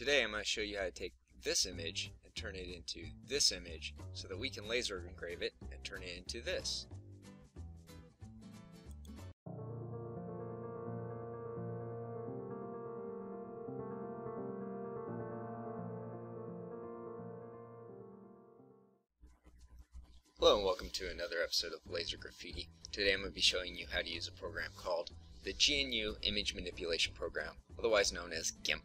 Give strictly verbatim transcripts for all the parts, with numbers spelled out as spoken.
Today I'm going to show you how to take this image and turn it into this image so that we can laser engrave it and turn it into this. Hello and welcome to another episode of Laser Graffiti. Today I'm going to be showing you how to use a program called the G N U Image Manipulation Program, otherwise known as GIMP.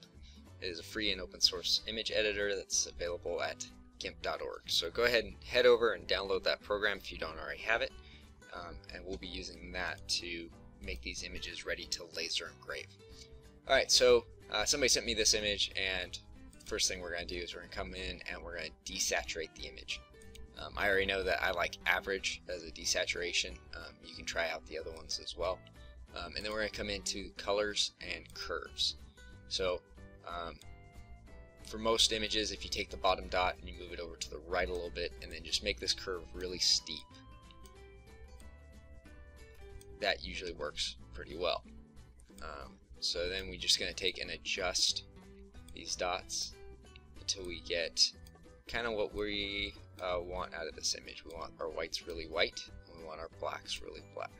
It is a free and open source image editor that's available at gimp dot org. So go ahead and head over and download that program if you don't already have it, um, and we'll be using that to make these images ready to laser engrave. Alright, so uh, somebody sent me this image, and first thing we're going to do is we're going to come in and we're going to desaturate the image. Um, I already know that I like average as a desaturation. Um, you can try out the other ones as well. Um, and then we're going to come into colors and curves. So um, for most images, if you take the bottom dot and you move it over to the right a little bit and then just make this curve really steep, that usually works pretty well. Um, so then we're just going to take and adjust these dots until we get kind of what we Uh, want out of this image. We want our whites really white, and we want our blacks really black.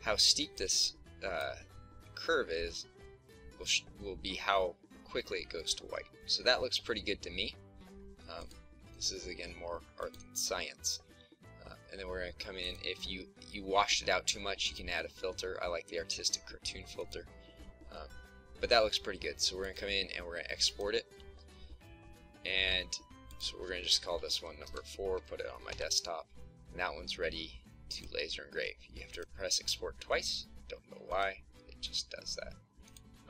How steep this uh, curve is will, sh will be how quickly it goes to white. So that looks pretty good to me. Um, this is again more art than science. Uh, and then we're going to come in. If you you washed it out too much, you can add a filter. I like the artistic cartoon filter. Um, but that looks pretty good. So we're going to come in and we're going to export it. And so we're going to just call this one number four, put it on my desktop, and that one's ready to laser engrave. You have to press export twice. Don't know why, it just does that.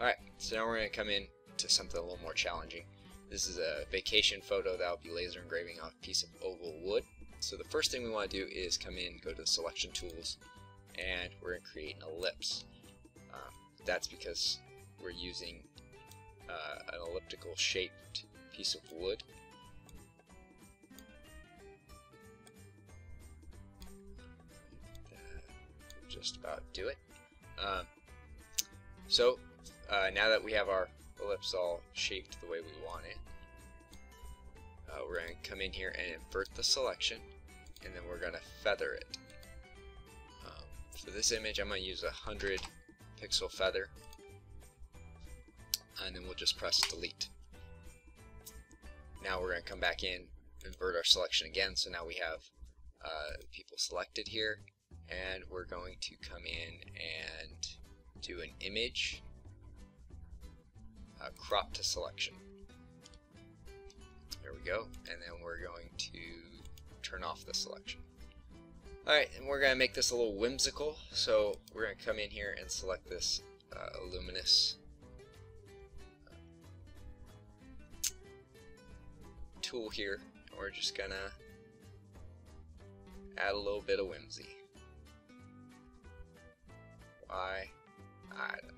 Alright, so now we're going to come in to something a little more challenging. This is a vacation photo that will be laser engraving on a piece of oval wood. So the first thing we want to do is come in, go to the selection tools, and we're going to create an ellipse. Um, that's because we're using uh, an elliptical shaped piece of wood. That'll just about do it. Um, so uh, now that we have our ellipse all shaped the way we want it, uh, we're going to come in here and invert the selection, and then we're going to feather it. Um, for this image I'm going to use a hundred pixel feather, and then we'll just press delete. Now we're going to come back in, invert our selection again, so now we have uh, people selected here, and we're going to come in and do an image, uh, crop to selection. There we go, and then we're going to turn off the selection. Alright, and we're going to make this a little whimsical, so we're going to come in here and select this uh, luminous tool here, and we're just gonna add a little bit of whimsy. Why? I don't know.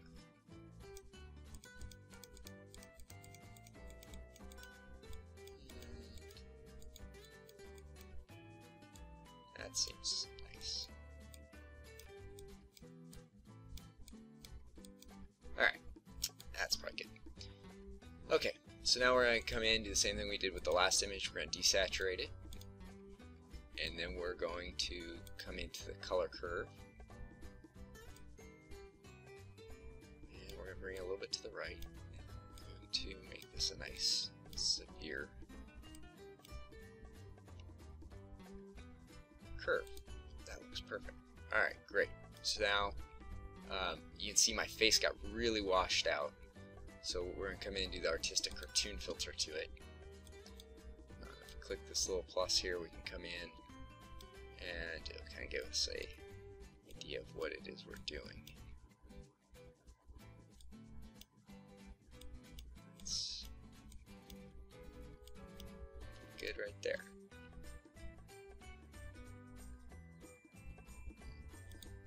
That seems nice. Alright, that's probably good. Okay. So now we're going to come in and do the same thing we did with the last image. We're going to desaturate it, and then we're going to come into the color curve, and we're going to bring it a little bit to the right. We're going to make this a nice severe curve. That looks perfect. Alright, great. So now um, you can see my face got really washed out. So we're going to come in and do the artistic cartoon filter to it. Uh, if we click this little plus here, we can come in and it'll kind of give us an idea of what it is we're doing. That's good right there.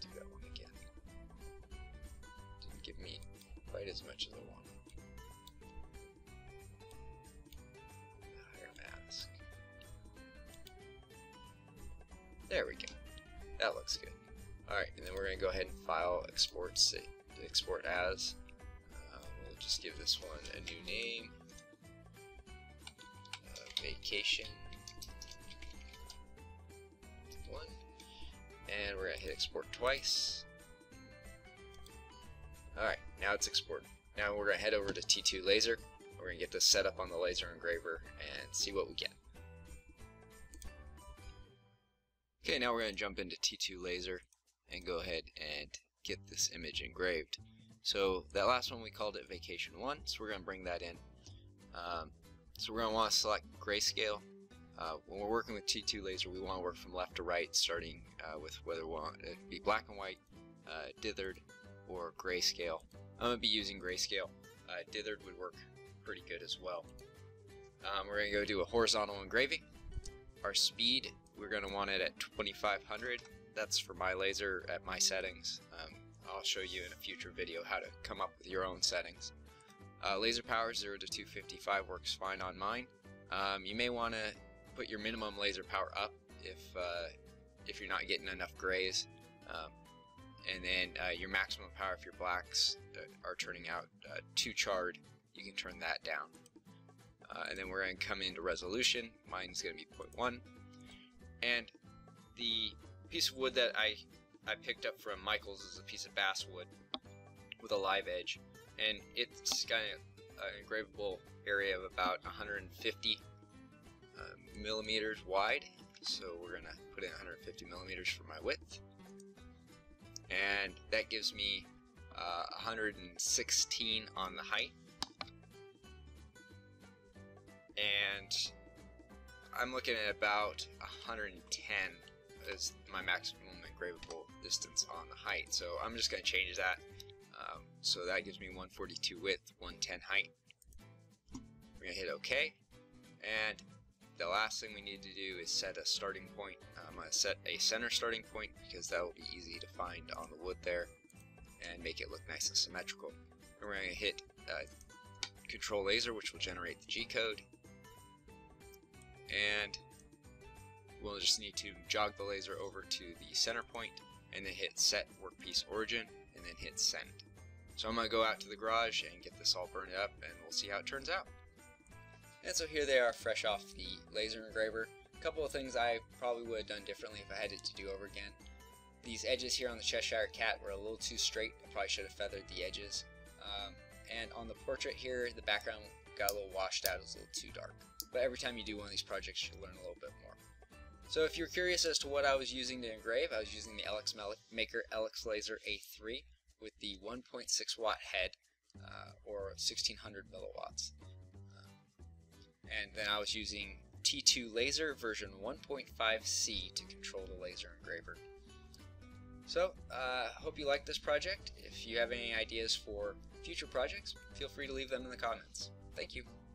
Do that one again. Didn't give me quite as much as I wanted. There we go. That looks good. Alright, and then we're going to go ahead and file, export, export as. we'll just give this one a new name. Uh, vacation one. And we're gonna hit export twice. Alright, now it's exported. Now we're gonna head over to T two Laser. We're gonna get this set up on the laser engraver and see what we get. Okay, now we're going to jump into T two Laser and go ahead and get this image engraved. So that last one we called it Vacation one, so we're going to bring that in. Um, so we're going to want to select grayscale. Uh, when we're working with T two Laser, we want to work from left to right, starting uh, with whether we want it to be black and white, uh, dithered, or grayscale. I'm going to be using grayscale. Uh, dithered would work pretty good as well. Um, we're going to go do a horizontal engraving. Our speed, we're going to want it at twenty-five hundred. That's for my laser at my settings. Um, I'll show you in a future video how to come up with your own settings. Uh, laser power zero to two fifty-five works fine on mine. Um, you may want to put your minimum laser power up if, uh, if you're not getting enough grays. Um, and then uh, your maximum power, if your blacks are turning out uh, too charred, you can turn that down. Uh, and then we're going to come into resolution. Mine's going to be zero point one. And the piece of wood that I, I picked up from Michaels is a piece of basswood with a live edge. And it's got an engravable area of about one hundred fifty uh, millimeters wide. So we're going to put in one hundred fifty millimeters for my width. And that gives me uh, one hundred sixteen on the height. And I'm looking at about one hundred ten as my maximum engravable distance on the height. So I'm just going to change that. Um, so that gives me one forty-two width, one ten height. We're going to hit OK. And the last thing we need to do is set a starting point. I'm going to set a center starting point because that will be easy to find on the wood there and make it look nice and symmetrical. And we're going to hit uh, Control Laser, which will generate the G-code. And we'll just need to jog the laser over to the center point and then hit set workpiece origin and then hit send. So I'm going to go out to the garage and get this all burned up and we'll see how it turns out. And so here they are fresh off the laser engraver. A couple of things I probably would have done differently if I had it to do over again. These edges here on the Cheshire Cat were a little too straight. I probably should have feathered the edges. Um, and on the portrait here, the background got a little washed out. It was a little too dark. But every time you do one of these projects, you'll learn a little bit more. So if you're curious as to what I was using to engrave, I was using the L X Maker L X Laser A three with the one point six watt head, uh, or sixteen hundred milliwatts. Uh, and then I was using T two Laser version one point five C to control the laser engraver. So I uh, hope you like this project. If you have any ideas for future projects, feel free to leave them in the comments. Thank you.